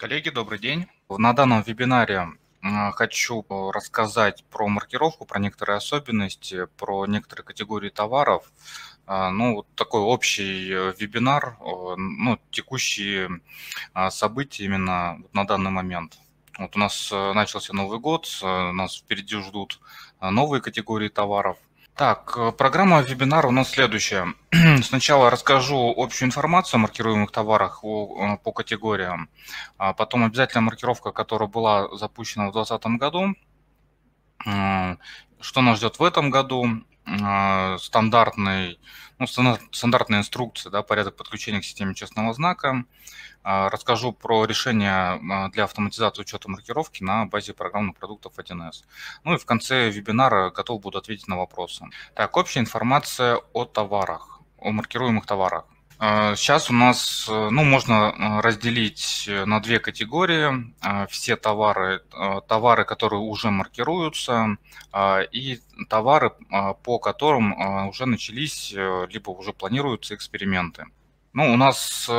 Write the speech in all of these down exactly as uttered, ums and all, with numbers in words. Коллеги, добрый день. На данном вебинаре хочу рассказать про маркировку, про некоторые особенности, про некоторые категории товаров. Ну, вот такой общий вебинар, ну, текущие события именно на данный момент. Вот у нас начался Новый год, нас впереди ждут новые категории товаров. Так, программа вебинара у нас следующая. Сначала расскажу общую информацию о маркируемых товарах по категориям, потом обязательная маркировка, которая была запущена в две тысячи двадцатом году, что нас ждет в этом году, стандартный, ну, стандартные инструкции, да, порядок подключения к системе честного знака, расскажу про решение для автоматизации учета маркировки на базе программных продуктов один эс. Ну и в конце вебинара готов буду ответить на вопросы. Так, общая информация о товарах, о маркируемых товарах. Сейчас у нас, ну, можно разделить на две категории. Все товары, товары, которые уже маркируются, и товары, по которым уже начались, либо уже планируются эксперименты. Ну, у нас...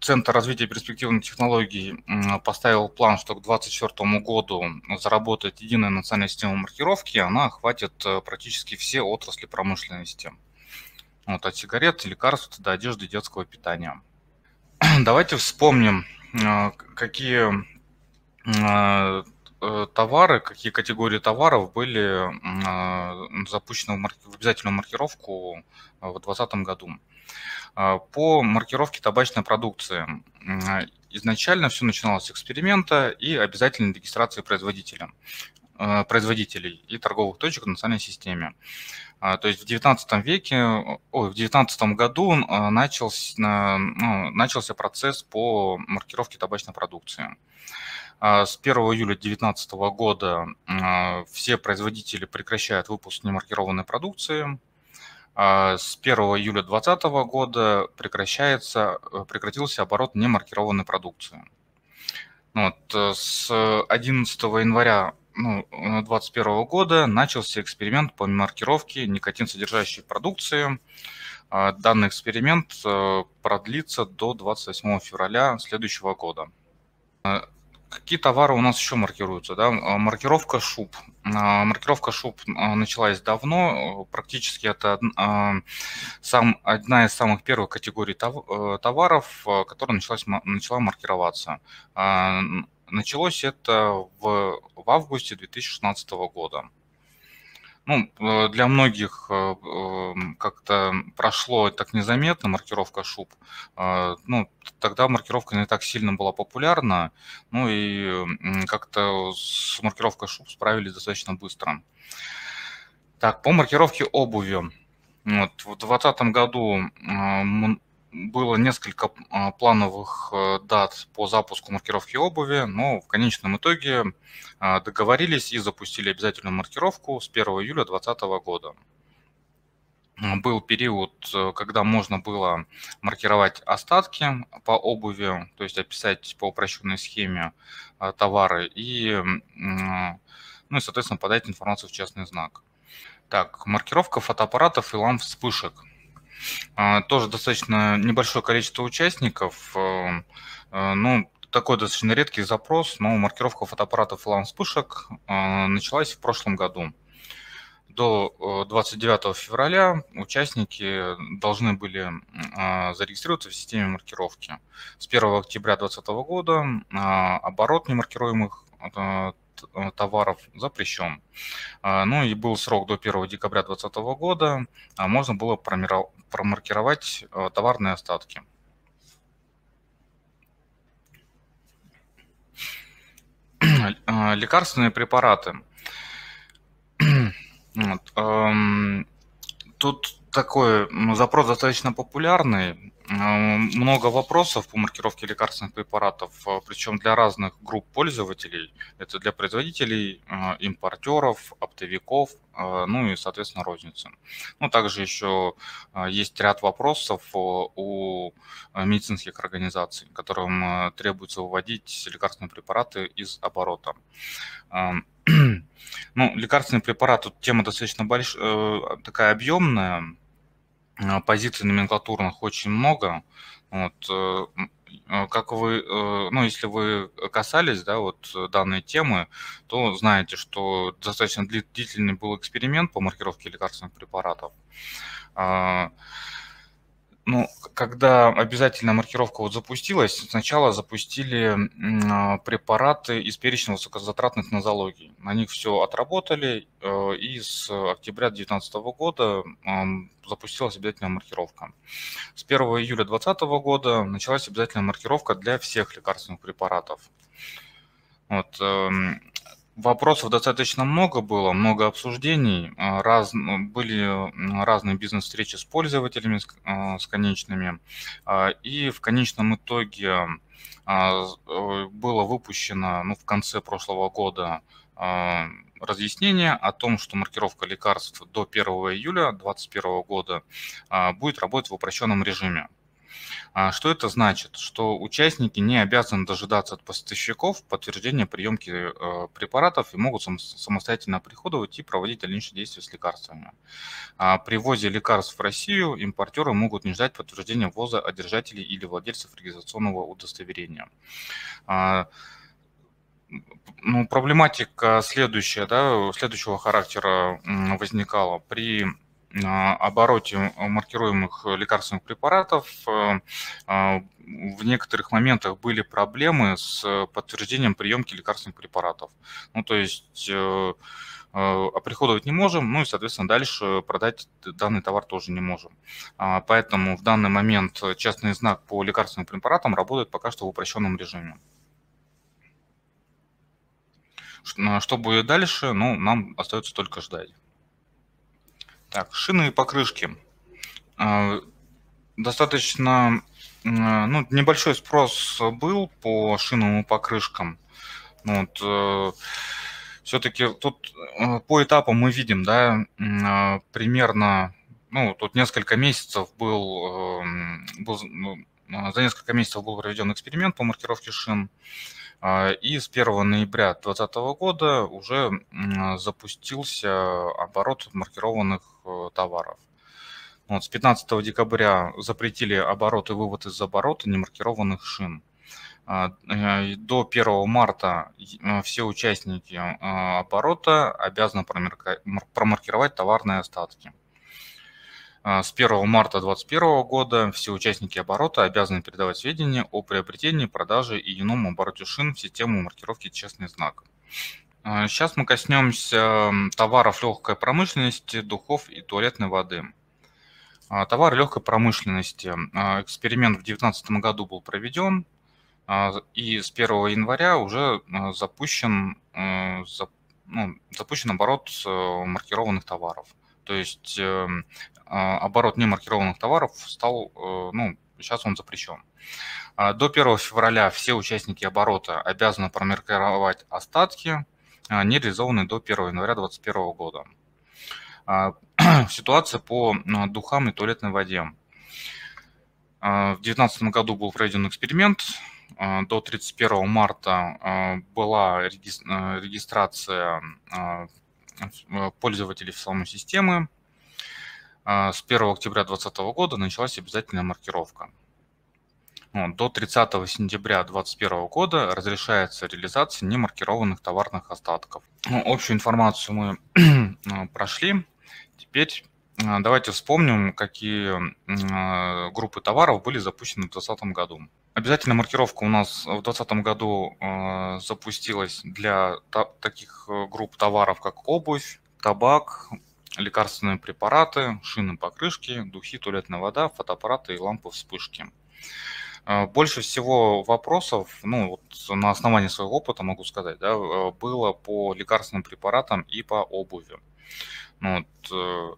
Центр развития перспективных технологий поставил план, что к две тысячи двадцать четвёртому году заработает единая национальная система маркировки, она охватит практически все отрасли промышленности. Вот, от сигарет, лекарств до одежды и детского питания. Давайте вспомним, какие товары, какие категории товаров были запущены в обязательную маркировку в две тысячи двадцатом году. По маркировке табачной продукции. Изначально все начиналось с эксперимента и обязательной регистрации производителя, производителей и торговых точек в национальной системе. То есть в девятнадцатом веке, ой, в девятнадцатом году начался, начался процесс по маркировке табачной продукции. С первого июля две тысячи девятнадцатого года все производители прекращают выпуск немаркированной продукции. С первого июля две тысячи двадцатого года прекращается, прекратился оборот немаркированной продукции. Вот, с одиннадцатого января две тысячи двадцать первого года начался эксперимент по маркировке никотинсодержащей продукции. Данный эксперимент продлится до двадцать восьмого февраля следующего года. Какие товары у нас еще маркируются? Да? Маркировка шуб. Маркировка шуб началась давно. Практически это одна из самых первых категорий товаров, которая началась, начала маркироваться. Началось это в, в августе две тысячи шестнадцатого года. Ну, для многих как-то прошло так незаметно маркировка шуб. Ну, тогда маркировка не так сильно была популярна, ну и как-то с маркировкой шуб справились достаточно быстро. Так, по маркировке обуви. Вот, в две тысячи двадцатом году было несколько плановых дат по запуску маркировки обуви, но в конечном итоге договорились и запустили обязательную маркировку с первого июля две тысячи двадцатого года. Был период, когда можно было маркировать остатки по обуви, то есть описать по упрощенной схеме товары и, ну и соответственно, подать информацию в честный знак. Так, маркировка фотоаппаратов и ламп вспышек. Тоже достаточно небольшое количество участников, ну, такой достаточно редкий запрос, но маркировка фотоаппаратов и ламп вспышек началась в прошлом году. До двадцать девятого февраля участники должны были зарегистрироваться в системе маркировки. С первого октября две тысячи двадцатого года оборот немаркируемых товаров запрещен. Ну и был срок до первого декабря две тысячи двадцатого года, можно было промаркировать товарные остатки. Лекарственные препараты. Вот. Тут такой запрос достаточно популярный. Много вопросов по маркировке лекарственных препаратов, причем для разных групп пользователей. Это для производителей, импортеров, оптовиков, ну и, соответственно, розницы. Ну, также еще есть ряд вопросов у медицинских организаций, которым требуется выводить лекарственные препараты из оборота. Ну, лекарственные препараты, тема достаточно большая, такая объемная. Позиций номенклатурных очень много. Вот. как вы, ну, если вы касались, да, вот данной темы, то знаете, что достаточно длительный был эксперимент по маркировке лекарственных препаратов. Ну, когда обязательная маркировка вот запустилась, сначала запустили препараты из перечня высокозатратных нозологий. На них все отработали, и с октября две тысячи девятнадцатого года запустилась обязательная маркировка. С первого июля две тысячи двадцатого года началась обязательная маркировка для всех лекарственных препаратов. Вот. Вопросов достаточно много было, много обсуждений, раз, были разные бизнес-встречи с пользователями, с, с конечными, и в конечном итоге было выпущено, ну, в конце прошлого года разъяснение о том, что маркировка лекарств до первого июля две тысячи двадцать первого года будет работать в упрощенном режиме. Что это значит? Что участники не обязаны дожидаться от поставщиков подтверждения приемки препаратов и могут самостоятельно оприходовать и проводить дальнейшие действия с лекарствами. При ввозе лекарств в Россию импортеры могут не ждать подтверждения ввоза от держателей или владельцев регистрационного удостоверения. Ну, проблематика следующая, да, следующего характера возникала. При обороте маркируемых лекарственных препаратов в некоторых моментах были проблемы с подтверждением приемки лекарственных препаратов. Ну, то есть оприходовать не можем, ну и, соответственно, дальше продать данный товар тоже не можем. Поэтому в данный момент частный знак по лекарственным препаратам работает пока что в упрощенном режиме. Что будет дальше, ну, нам остается только ждать. Так, шины и покрышки. Достаточно, ну, небольшой спрос был по шинам и покрышкам. Вот. Все-таки тут по этапам мы видим, да, примерно, ну, тут несколько месяцев был, был за несколько месяцев был проведен эксперимент по маркировке шин. И с первого ноября две тысячи двадцатого года уже запустился оборот маркированных товаров. Вот, с пятнадцатого декабря запретили оборот и вывод из оборота немаркированных шин. До первого марта все участники оборота обязаны промаркировать товарные остатки. С первого марта две тысячи двадцать первого года все участники оборота обязаны передавать сведения о приобретении, продаже и ином обороте шин в систему маркировки «Честный знак». Сейчас мы коснемся товаров легкой промышленности, духов и туалетной воды. Товары легкой промышленности. Эксперимент в две тысячи девятнадцатом году был проведен, и с первого января уже запущен, ну, запущен оборот маркированных товаров. То есть э, оборот немаркированных товаров стал, э, ну, сейчас он запрещен. До первого февраля все участники оборота обязаны промаркировать остатки, э, не реализованные до первого января две тысячи двадцать первого года. Э, ситуация по духам и туалетной воде. Э, в две тысячи девятнадцатом году был проведен эксперимент. Э, до тридцать первого марта э, была реги- э, регистрация э, пользователей в самой системе. С первого октября две тысячи двадцатого года началась обязательная маркировка. До тридцатого сентября две тысячи двадцать первого года разрешается реализация немаркированных товарных остатков. Общую информацию мы прошли. Теперь давайте вспомним, какие группы товаров были запущены в две тысячи двадцатом году. Обязательная маркировка у нас в две тысячи двадцатом году э, запустилась для та таких групп товаров, как обувь, табак, лекарственные препараты, шины, покрышки, духи, туалетная вода, фотоаппараты и лампы-вспышки. Э, больше всего вопросов, ну, вот на основании своего опыта могу сказать, да, было по лекарственным препаратам и по обуви. Вот, э,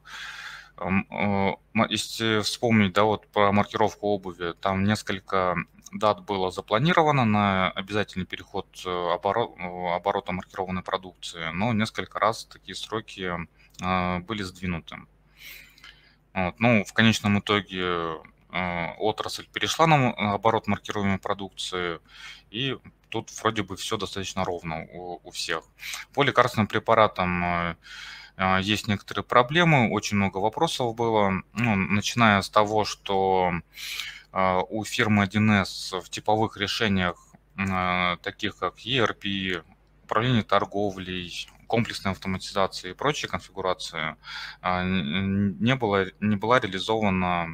если вспомнить, да, вот про маркировку обуви, там несколько дат было запланировано на обязательный переход оборот, оборота маркированной продукции, но несколько раз такие сроки были сдвинуты. Вот, ну, в конечном итоге отрасль перешла на оборот маркируемой продукции, и тут вроде бы все достаточно ровно у, у всех. По лекарственным препаратам есть некоторые проблемы, очень много вопросов было, ну, начиная с того, что у фирмы один эс в типовых решениях, таких как и эр пи, управление торговлей, комплексной автоматизации и прочие конфигурации, не было, не была реализована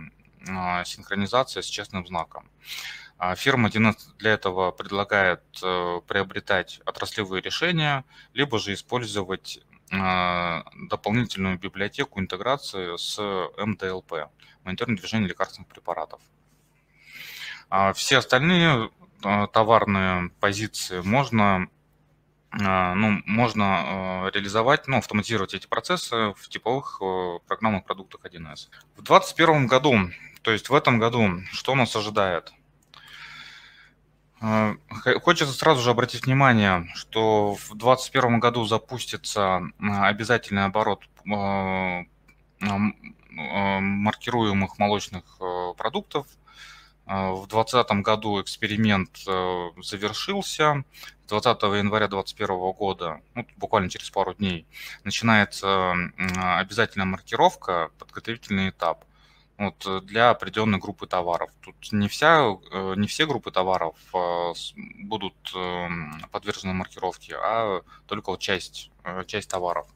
синхронизация с честным знаком. Фирма один эс для этого предлагает приобретать отраслевые решения, либо же использовать дополнительную библиотеку интеграции с эм дэ эл пэ, мониторинг движения лекарственных препаратов. Все остальные товарные позиции можно, ну, можно реализовать, ну, автоматизировать эти процессы в типовых программных продуктах один эс. В две тысячи двадцать первом году, то есть в этом году, что нас ожидает? Хочется сразу же обратить внимание, что в две тысячи двадцать первом году запустится обязательный оборот маркируемых молочных продуктов. В две тысячи двадцатом году эксперимент завершился. двадцатого января две тысячи двадцать первого года, ну, буквально через пару дней, начинается обязательная маркировка, подготовительный этап. Вот, для определенной группы товаров. Тут не, вся, не все группы товаров будут подвержены маркировке, а только вот часть, часть товаров.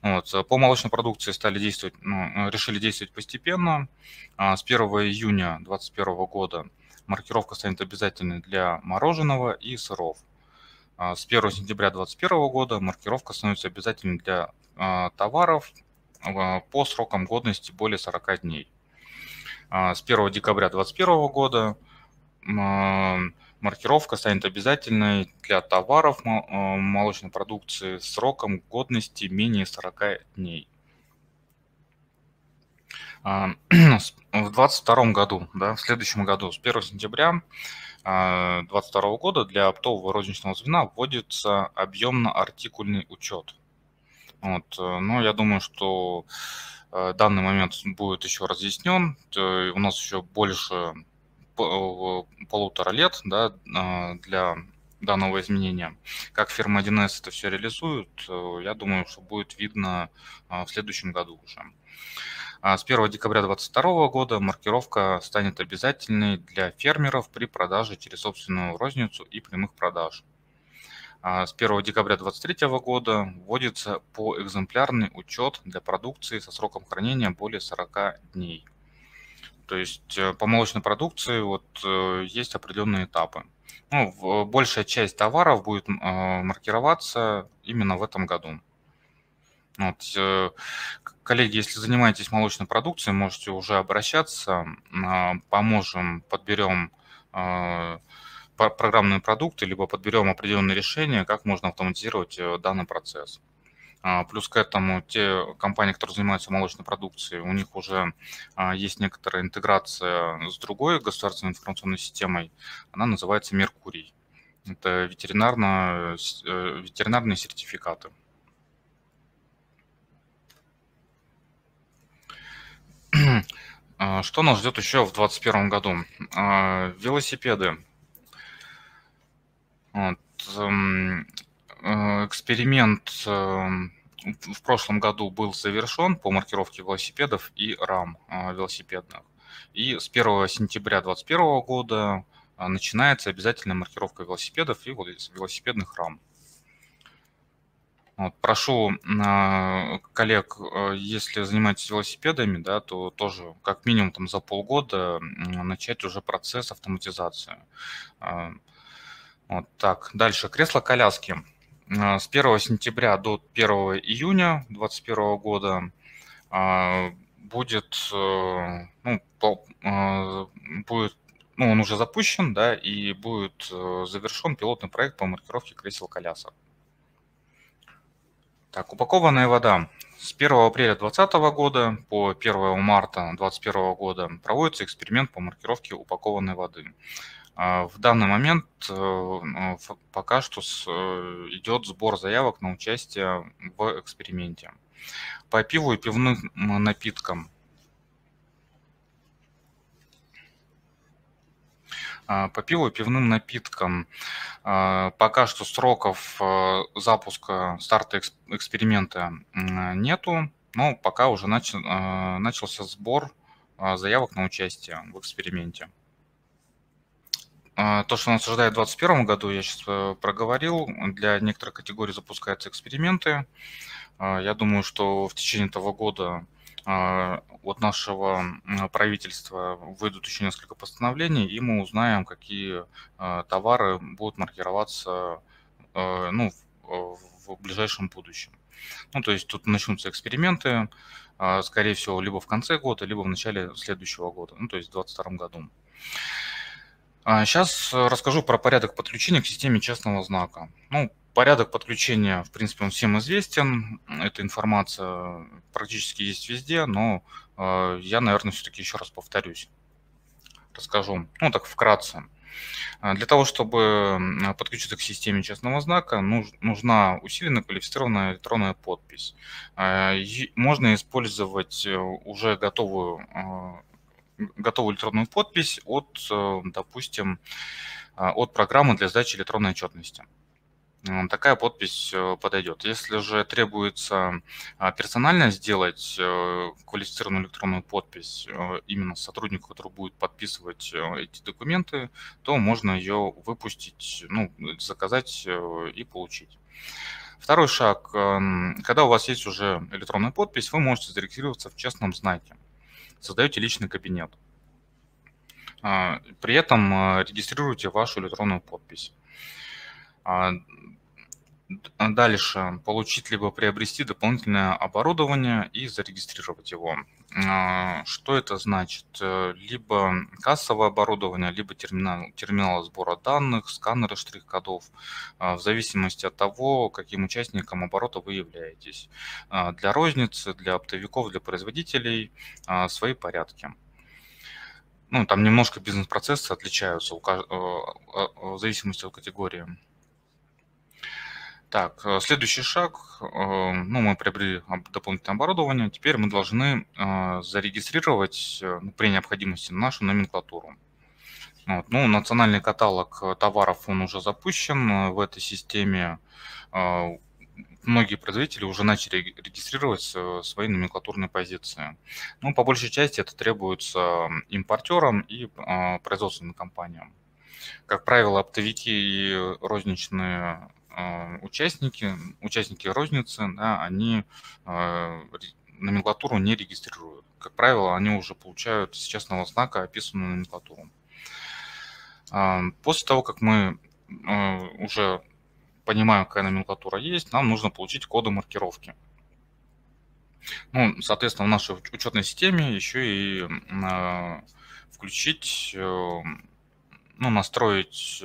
Вот. По молочной продукции стали действовать, ну, решили действовать постепенно. С первого июня две тысячи двадцать первого года маркировка станет обязательной для мороженого и сыров. С первого сентября две тысячи двадцать первого года маркировка становится обязательной для товаров по срокам годности более сорока дней. С первого декабря две тысячи двадцать первого года маркировка станет обязательной для товаров молочной продукции сроком годности менее сорока дней. В две тысячи двадцать втором году, да, в следующем году, с первого сентября две тысячи двадцать второго года для оптового розничного звена вводится объемно-артикульный учет. Вот. Но я думаю, что данный момент будет еще разъяснен. У нас еще больше полутора лет, да, для данного изменения. Как фирма один эс это все реализует, я думаю, что будет видно в следующем году уже. С первого декабря две тысячи двадцать второго года маркировка станет обязательной для фермеров при продаже через собственную розницу и прямых продаж. С первого декабря две тысячи двадцать третьего года вводится поэкземплярный учет для продукции со сроком хранения более сорока дней. То есть по молочной продукции вот есть определенные этапы. Ну, большая часть товаров будет маркироваться именно в этом году. Вот. Коллеги, если занимаетесь молочной продукцией, можете уже обращаться, поможем, подберем программные продукты, либо подберем определенные решения, как можно автоматизировать данный процесс. Плюс к этому те компании, которые занимаются молочной продукцией, у них уже есть некоторая интеграция с другой государственной информационной системой. Она называется Меркурий. Это ветеринарно, ветеринарные сертификаты. Что нас ждет еще в две тысячи двадцать первом году? Велосипеды. Вот. Эксперимент в прошлом году был завершен по маркировке велосипедов и рам велосипедных. И с первого сентября две тысячи двадцать первого года начинается обязательная маркировка велосипедов и велосипедных рам. Вот. Прошу коллег, если занимаетесь велосипедами, да, то тоже как минимум там, за полгода начать уже процесс автоматизации. Вот так. Дальше. Кресло-коляски. С первого сентября до первого июня две тысячи двадцать первого года будет, ну, будет, ну, он уже запущен, да, и будет завершен пилотный проект по маркировке кресел-колясок. Так, упакованная вода. С первого апреля две тысячи двадцатого года по первого марта две тысячи двадцать первого года проводится эксперимент по маркировке упакованной воды. В данный момент пока что идет сбор заявок на участие в эксперименте. По пиву и пивным напиткам. По пиву и пивным напиткам пока что сроков запуска, старта эксперимента нету, но пока уже начался сбор заявок на участие в эксперименте. То, что он осуждает в две тысячи двадцать первом году, я сейчас проговорил. Для некоторых категорий запускаются эксперименты. Я думаю, что в течение этого года от нашего правительства выйдут еще несколько постановлений, и мы узнаем, какие товары будут маркироваться, ну, в ближайшем будущем. Ну, то есть тут начнутся эксперименты, скорее всего, либо в конце года, либо в начале следующего года, ну, то есть в две тысячи двадцать втором году. Сейчас расскажу про порядок подключения к системе честного знака. Ну, порядок подключения, в принципе, он всем известен. Эта информация практически есть везде, но я, наверное, все-таки еще раз повторюсь. Расскажу, ну, так вкратце. Для того, чтобы подключиться к системе честного знака, нужна усиленная квалифицированная электронная подпись. Можно использовать уже готовую, готовую электронную подпись от, допустим, от программы для сдачи электронной отчетности. Такая подпись подойдет. Если же требуется персонально сделать квалифицированную электронную подпись именно сотруднику, который будет подписывать эти документы, то можно ее выпустить, ну, заказать и получить. Второй шаг. Когда у вас есть уже электронная подпись, вы можете зарегистрироваться в честном знаке. Создаете личный кабинет. При этом регистрируете вашу электронную подпись. Дальше получить либо приобрести дополнительное оборудование и зарегистрировать его. Что это значит? Либо кассовое оборудование, либо терминал, терминал сбора данных, сканеры штрих-кодов, в зависимости от того, каким участником оборота вы являетесь. Для розницы, для оптовиков, для производителей свои порядки. Ну, там немножко бизнес-процессы отличаются в зависимости от категории. Так, следующий шаг. Ну, мы приобрели дополнительное оборудование. Теперь мы должны зарегистрировать при необходимости нашу номенклатуру. Вот. Ну, национальный каталог товаров, он уже запущен в этой системе. Многие производители уже начали регистрировать свои номенклатурные позиции. Ну, по большей части это требуется импортерам и производственным компаниям. Как правило, оптовики и розничные участники, участники розницы, да, они э, номенклатуру не регистрируют. Как правило, они уже получают с честного знака описанную номенклатуру. Э, после того, как мы э, уже понимаем, какая номенклатура есть, нам нужно получить коды маркировки. Ну, соответственно, в нашей учетной системе еще и э, включить... Э, Ну, настроить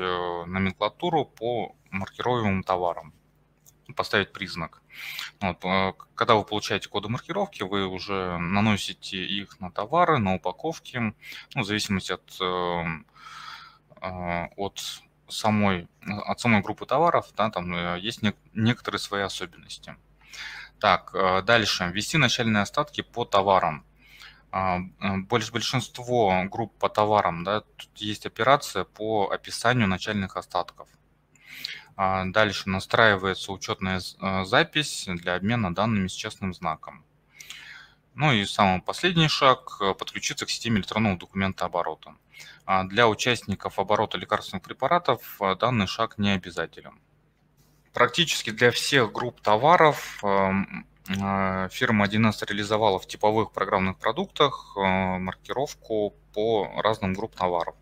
номенклатуру по маркируемым товарам, поставить признак. Вот. Когда вы получаете коды маркировки, вы уже наносите их на товары, на упаковки, ну, в зависимости от, от, самой, от самой группы товаров, да, там есть не, некоторые свои особенности. Так, дальше. Ввести начальные остатки по товарам. Большинство групп по товарам, да, тут есть операция по описанию начальных остатков. Дальше настраивается учетная запись для обмена данными с честным знаком. Ну и самый последний шаг – подключиться к системе электронного документа оборота. Для участников оборота лекарственных препаратов данный шаг не обязателен. Практически для всех групп товаров – фирма один эс реализовала в типовых программных продуктах маркировку по разным группам товаров.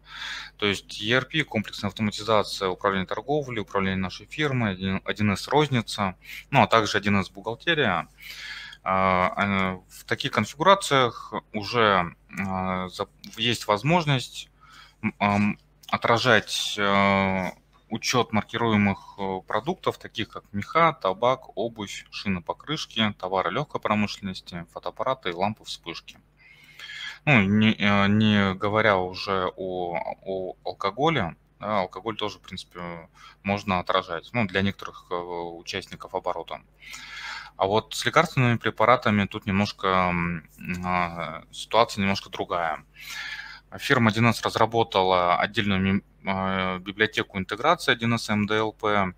То есть и эр пи, комплексная автоматизация, управление торговлей, управление нашей фирмой, один эс розница, ну а также один эс бухгалтерия. В таких конфигурациях уже есть возможность отражать учет маркируемых продуктов, таких как меха, табак, обувь, шинопокрышки, товары легкой промышленности, фотоаппараты и лампы-вспышки. Ну, не, не говоря уже о, о алкоголе, да, алкоголь тоже, в принципе, можно отражать, ну, для некоторых участников оборота. А вот с лекарственными препаратами тут немножко ситуация немножко другая. Фирма один эс разработала отдельную библиотеку интеграции один эс эм дэ эл пэ,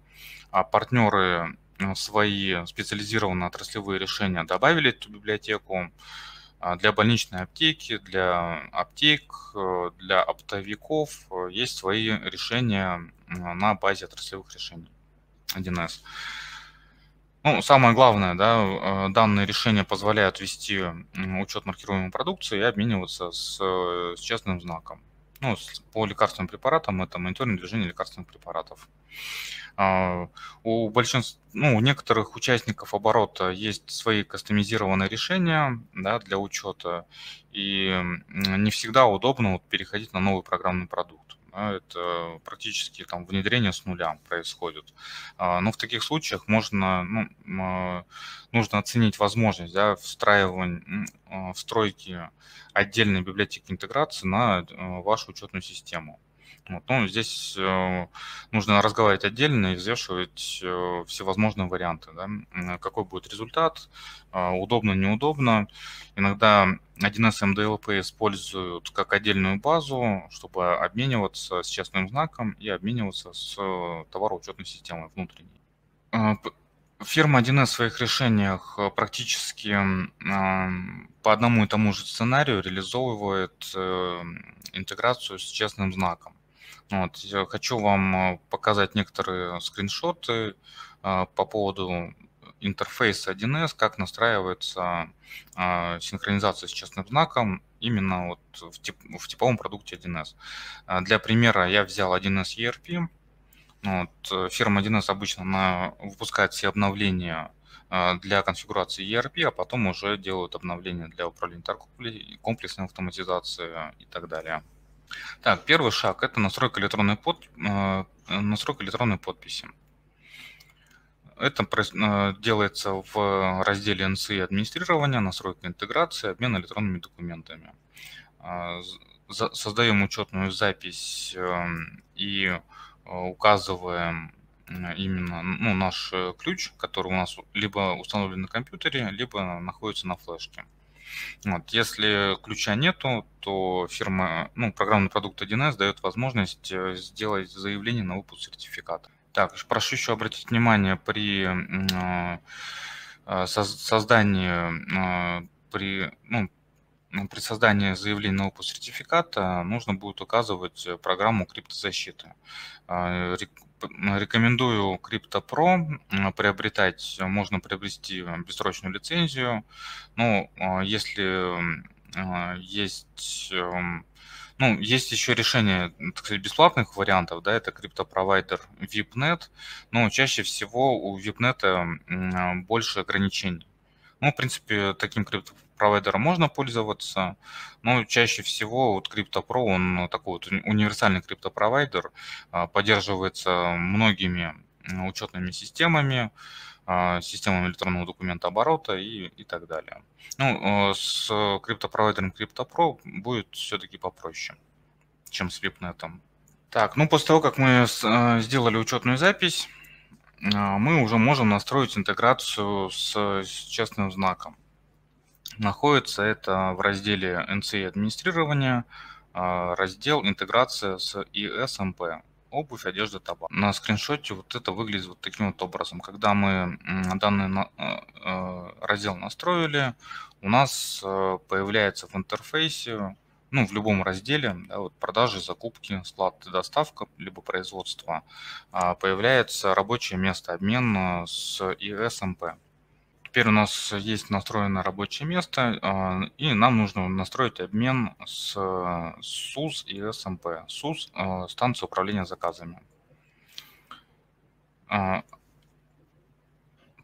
а партнеры свои специализированные отраслевые решения добавили эту библиотеку. Для больничной аптеки, для аптек, для оптовиков есть свои решения на базе отраслевых решений один эс. Ну, самое главное, да, данные решения позволяют вести учет маркируемой продукции и обмениваться с, с честным знаком. Ну, с, по лекарственным препаратам это мониторинг движения лекарственных препаратов. Uh, у большинства, ну, у некоторых участников оборота есть свои кастомизированные решения, да, для учета, и не всегда удобно вот переходить на новый программный продукт. Да, это практически там внедрение с нуля происходит. Uh, но в таких случаях можно, ну, uh, нужно оценить возможность, да, встраивания, uh, встройки отдельной библиотеки интеграции на uh, вашу учетную систему. Вот, ну, здесь э, нужно разговаривать отдельно и взвешивать э, всевозможные варианты, да, какой будет результат, э, удобно, неудобно. Иногда один эс эм дэ эл пэ используют как отдельную базу, чтобы обмениваться с честным знаком и обмениваться с товароучетной системой внутренней. Фирма один эс в своих решениях практически э, по одному и тому же сценарию реализовывает э, интеграцию с честным знаком. Вот, я хочу вам показать некоторые скриншоты э, по поводу интерфейса один эс, как настраивается э, синхронизация с честным знаком именно вот в, тип, в типовом продукте один эс. Для примера я взял один эс и эр пи. Вот, фирма один эс обычно на, выпускает все обновления э, для конфигурации и эр пи, а потом уже делают обновления для управления торговлей, комплексной автоматизации и так далее. Так, первый шаг – это настройка электронной, под, э, настройка электронной подписи. Это э, делается в разделе эн си администрирования, настройка интеграции, обмен электронными документами. Э, за, создаем учетную запись э, и указываем именно, ну, наш ключ, который у нас либо установлен на компьютере, либо находится на флешке. Вот. Если ключа нету, то фирма, ну, программный продукт один эс дает возможность сделать заявление на выпуск сертификата. Так, прошу еще обратить внимание при создании, при, ну, при создании заявления на выпуск сертификата нужно будет указывать программу криптозащиты. Рекомендую CryptoPro приобретать, можно приобрести бессрочную лицензию. Ну, если есть, ну, есть еще решение, так сказать, бесплатных вариантов, да, это криптопровайдер вип нет, но чаще всего у вип нет больше ограничений. Ну, в принципе, таким криптопровайдером можно пользоваться, но чаще всего вот CryptoPro, он такой вот универсальный криптопровайдер, поддерживается многими учетными системами, системами электронного документа оборота и, и так далее. Ну, с криптопровайдером CryptoPro будет все-таки попроще, чем с вип нет. Так, ну, после того, как мы сделали учетную запись, мы уже можем настроить интеграцию с, с честным знаком. Находится это в разделе эн си администрирования, раздел интеграция с и эс эм пэ, обувь, одежда, табак. На скриншоте вот это выглядит вот таким вот образом. Когда мы данный раздел настроили, у нас появляется в интерфейсе, ну, в любом разделе, да, вот продажи, закупки, склад, доставка, либо производство, появляется рабочее место, обмен с и эс эм пэ. Теперь у нас есть настроено рабочее место, и нам нужно настроить обмен с СУЗ и СМП. СУЗ – станция управления заказами.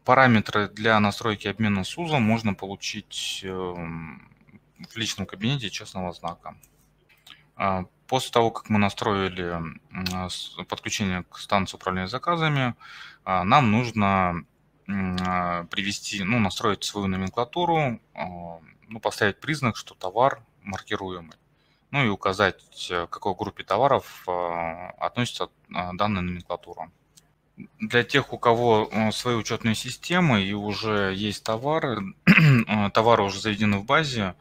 Параметры для настройки обмена СУЗа можно получить в личном кабинете честного знака. После того, как мы настроили подключение к станции управления заказами, нам нужно привести, ну, настроить свою номенклатуру, ну, поставить признак, что товар маркируемый, ну и указать, к какой группе товаров относится данная номенклатура. Для тех, у кого свои учетные системы и уже есть товары, товары уже заведены в базе,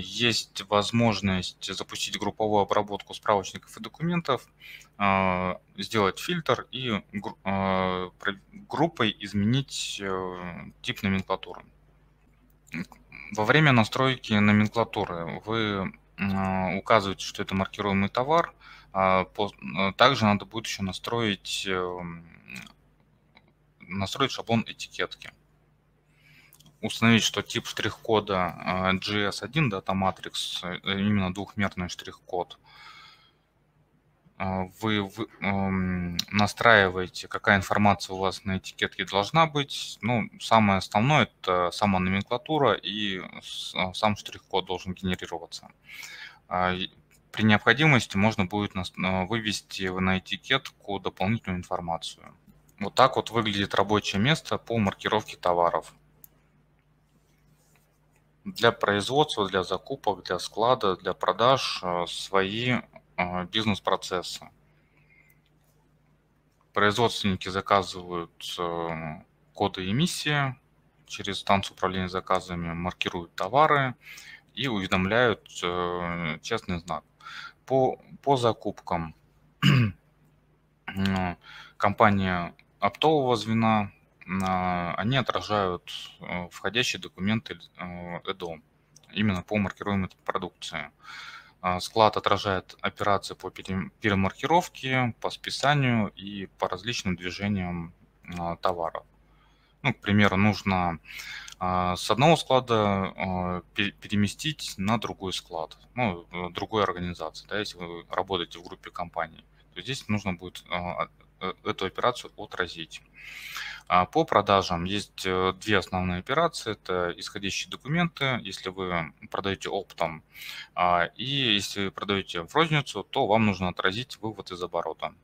есть возможность запустить групповую обработку справочников и документов, сделать фильтр и группой изменить тип номенклатуры. Во время настройки номенклатуры вы указываете, что это маркируемый товар. Также надо будет еще настроить, настроить шаблон этикетки. Установить, что тип штрих-кода джи эс один, дата матрикс, именно двухмерный штрих-код. Вы, вы э, настраиваете, какая информация у вас на этикетке должна быть. Ну, самое основное – это сама номенклатура и сам штрих-код должен генерироваться. При необходимости можно будет вывести на этикетку дополнительную информацию. Вот так вот выглядит рабочее место по маркировке товаров. Для производства, для закупок, для склада, для продаж свои бизнес-процессы. Производственники заказывают коды эмиссии, через станцию управления заказами маркируют товары и уведомляют честный знак. По, по закупкам компания оптового звена, они отражают входящие документы ЭДО, именно по маркируемой продукции. Склад отражает операции по перемаркировке, по списанию и по различным движениям товара. Ну, к примеру, нужно с одного склада переместить на другой склад, ну, другой организации, да, если вы работаете в группе компаний, то здесь нужно будет эту операцию отразить. По продажам есть две основные операции. Это исходящие документы, если вы продаете оптом. И если вы продаете в розницу, то вам нужно отразить вывод из оборота.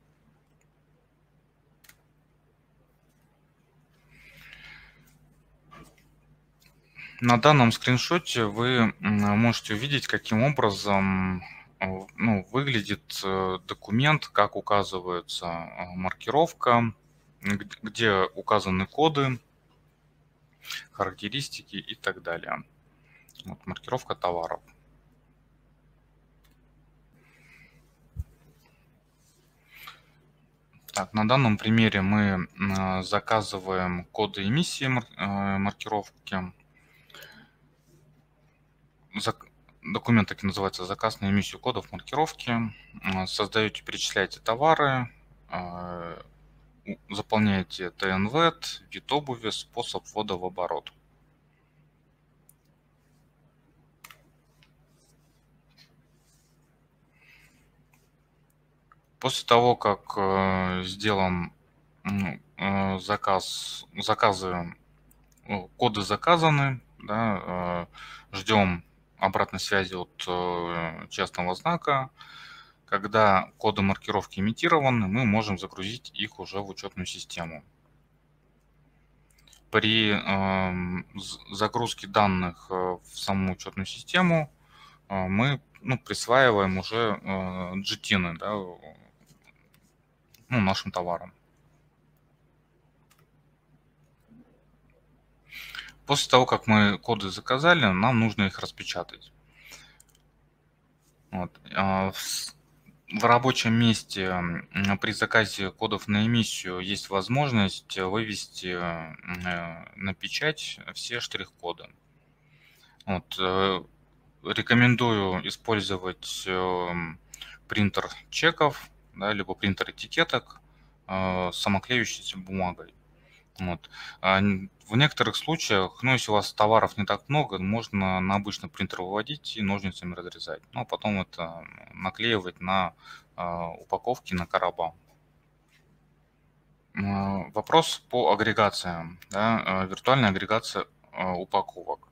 На данном скриншоте вы можете увидеть, каким образом ну, выглядит документ, как указывается маркировка, где указаны коды, характеристики и так далее. Вот, маркировка товаров. Так, на данном примере мы заказываем коды эмиссии маркировки. Документ так и называется «Заказ на эмиссию кодов маркировки». Создаете, перечисляете товары, заполняете тэ эн вэ, вид обуви, способ ввода в оборот. После того, как сделан заказ, заказы, коды заказаны, да, ждем обратной связи от честного знака. Когда коды маркировки имитированы, мы можем загрузить их уже в учетную систему. При загрузке данных в саму учетную систему мы ну, присваиваем уже джи ти эн, да, ну, нашим товарам. После того, как мы коды заказали, нам нужно их распечатать. Вот. В рабочем месте при заказе кодов на эмиссию есть возможность вывести на печать все штрих-коды. Вот. Рекомендую использовать принтер чеков, да, либо принтер этикеток с самоклеющейся бумагой. Вот. В некоторых случаях, ну, если у вас товаров не так много, можно на обычный принтер выводить и ножницами разрезать. Ну, а потом это наклеивать на э, упаковки, на короба. Э, вопрос по агрегациям. Да, э, виртуальная агрегация э, упаковок.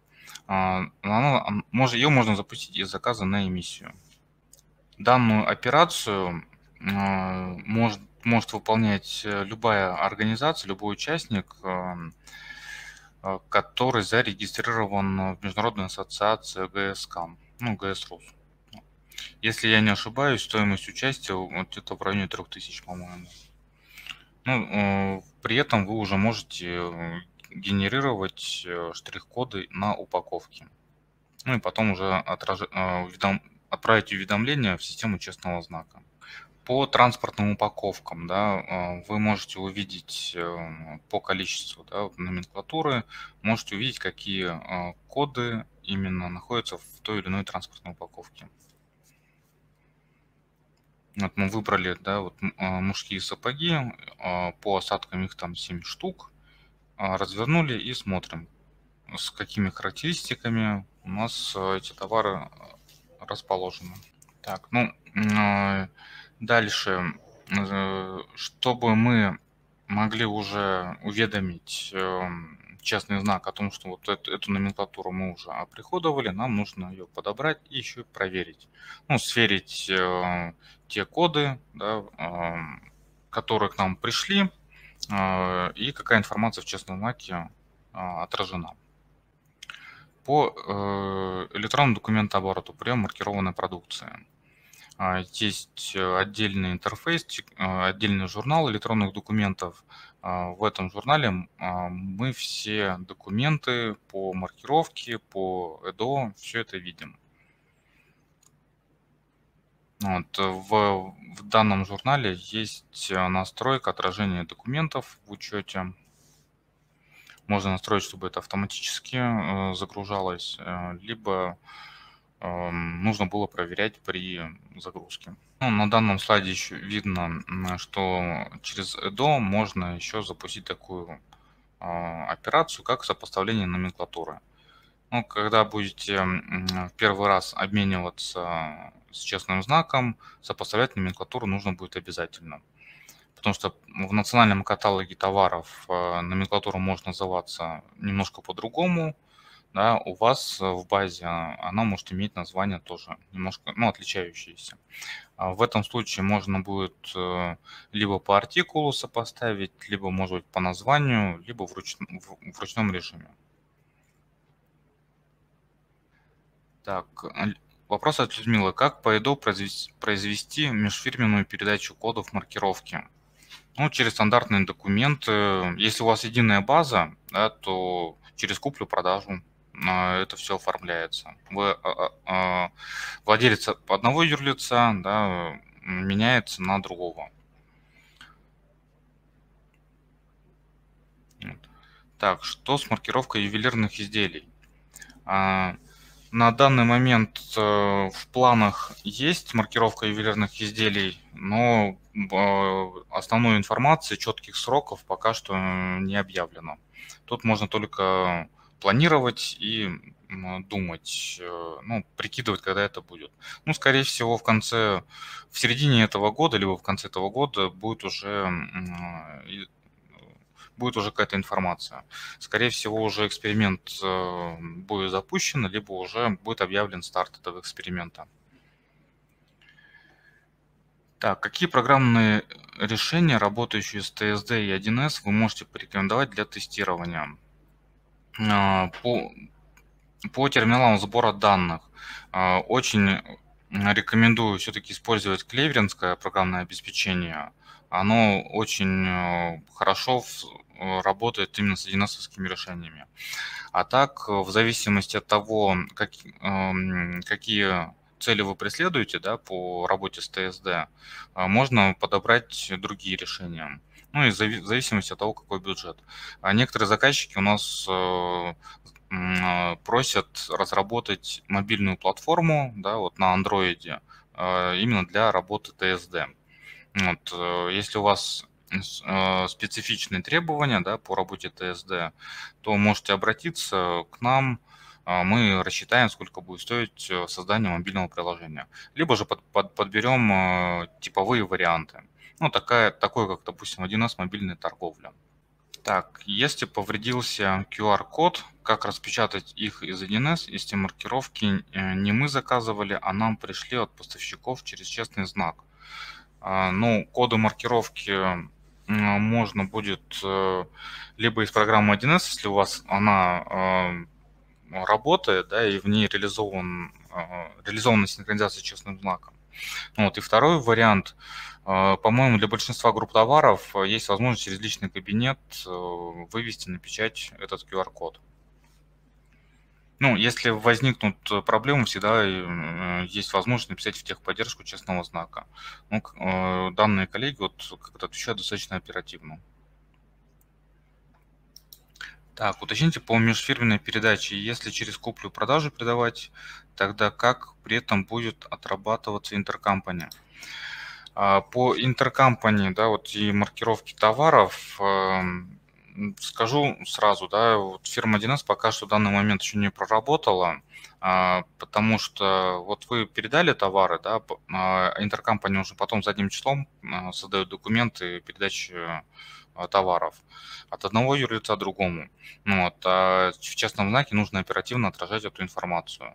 Э, она, может, ее можно запустить из заказа на эмиссию. Данную операцию э, может, может выполнять любая организация, любой участник, э, который зарегистрирован в Международной ассоциации ГСК, ну, ГСРУС. Если я не ошибаюсь, стоимость участия вот где-то в районе трёх тысяч, по-моему. Ну, при этом вы уже можете генерировать штрих-коды на упаковке. Ну и потом уже отраж... отправить уведомление в систему честного знака. По транспортным упаковкам, да, вы можете увидеть по количеству, да, номенклатуры, можете увидеть, какие коды именно находится в той или иной транспортной упаковке. Вот мы выбрали, да, вот мужские сапоги, по осадкам их там семь штук, развернули и смотрим, с какими характеристиками у нас эти товары расположены. Так, ну, дальше, чтобы мы могли уже уведомить частный знак о том, что вот эту, эту номенклатуру мы уже оприходовали, нам нужно ее подобрать и еще проверить. Ну, сверить э, те коды, да, э, которые к нам пришли, э, и какая информация в частном знаке э, отражена. По э, электронному документообороту прием маркированной продукции. Есть отдельный интерфейс, отдельный журнал электронных документов. В этом журнале мы все документы по маркировке, по ЭДО, все это видим. Вот. В, в данном журнале есть настройка отражения документов в учете. Можно настроить, чтобы это автоматически загружалось, либо нужно было проверять при загрузке. Ну, на данном слайде еще видно, что через ЭДО можно еще запустить такую э, операцию, как сопоставление номенклатуры. Ну, когда будете в первый раз обмениваться с частным знаком, сопоставлять номенклатуру нужно будет обязательно. Потому что в национальном каталоге товаров э, номенклатура может называться немножко по-другому. Да, у вас в базе она может иметь название тоже немножко, ну, отличающееся. В этом случае можно будет либо по артикулу сопоставить, либо, может быть, по названию, либо в, руч... в ручном режиме. Так, вопрос от Людмилы. Как по ЭДО произвести, произвести межфирменную передачу кодов маркировки? Ну, через стандартные документы. Если у вас единая база, да, то через куплю-продажу это все оформляется. Вы, владелец одного юрлица, да, меняется на другого. Так, что с маркировкой ювелирных изделий? На данный момент в планах есть маркировка ювелирных изделий, но основной информации, четких сроков пока что не объявлено. Тут можно только планировать и думать, ну, прикидывать, когда это будет. Ну, скорее всего, в конце, в середине этого года, либо в конце этого года будет уже, будет уже какая-то информация. Скорее всего, уже эксперимент будет запущен, либо уже будет объявлен старт этого эксперимента. Так, какие программные решения, работающие с тэ эс дэ и один эс, вы можете порекомендовать для тестирования? По, по терминалам сбора данных очень рекомендую все-таки использовать клеверинское программное обеспечение. Оно очень хорошо работает именно с один эс-овскими решениями. А так, в зависимости от того, как, какие цели вы преследуете, да, по работе с тэ эс дэ, можно подобрать другие решения. Ну и в зависимости от того, какой бюджет. А некоторые заказчики у нас просят разработать мобильную платформу, да, вот на Android, именно для работы тэ эс дэ. Вот, если у вас специфичные требования, да, по работе тэ эс дэ, то можете обратиться к нам. Мы рассчитаем, сколько будет стоить создание мобильного приложения. Либо же под, под, подберем типовые варианты. Ну, такая, такой, как, допустим, один эс мобильная торговля. Так, если повредился ку ар-код, как распечатать их из один эс, если маркировки не мы заказывали, а нам пришли от поставщиков через частный знак? Ну, коды маркировки можно будет либо из программы один эс, если у вас она работает, да, и в ней реализован, реализована синхронизация частным знаком. Вот. И второй вариант, по-моему, для большинства групп товаров есть возможность через личный кабинет вывести на печать этот ку ар-код. Ну, если возникнут проблемы, всегда есть возможность написать в техподдержку частного знака. Ну, данные коллеги вот как-то отвечают достаточно оперативно. Так, уточните по межфирменной передаче. Если через куплю-продажу передавать, тогда как при этом будет отрабатываться интеркомпания? По интеркомпании, да, вот и маркировке товаров, э, скажу сразу, да, вот фирма один эс пока что в данный момент еще не проработала, э, потому что вот вы передали товары, да, э, интеркомпания уже потом задним числом э, создает документы передачи э, товаров от одного юрлица к другому. Ну, вот, а в частном знаке нужно оперативно отражать эту информацию.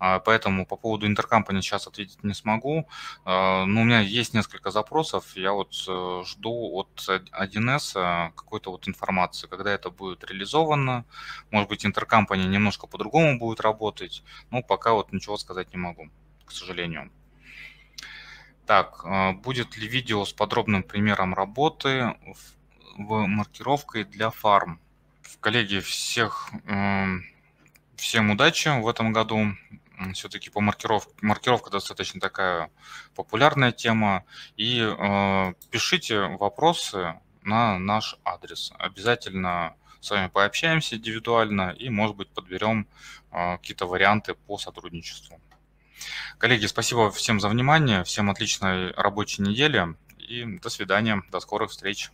А, поэтому по поводу интеркомпании сейчас ответить не смогу. А, но у меня есть несколько запросов. Я вот жду от один эс какой-то вот информации, когда это будет реализовано. Может быть, интеркомпания немножко по-другому будет работать. Но пока вот ничего сказать не могу, к сожалению. Так, будет ли видео с подробным примером работы в в маркировкой для фарм. Коллеги, всех, э, всем удачи в этом году. Все-таки по маркировке, маркировка достаточно такая популярная тема. И э, пишите вопросы на наш адрес. Обязательно с вами пообщаемся индивидуально и, может быть, подберем э, какие-то варианты по сотрудничеству. Коллеги, спасибо всем за внимание, всем отличной рабочей недели и до свидания, до скорых встреч.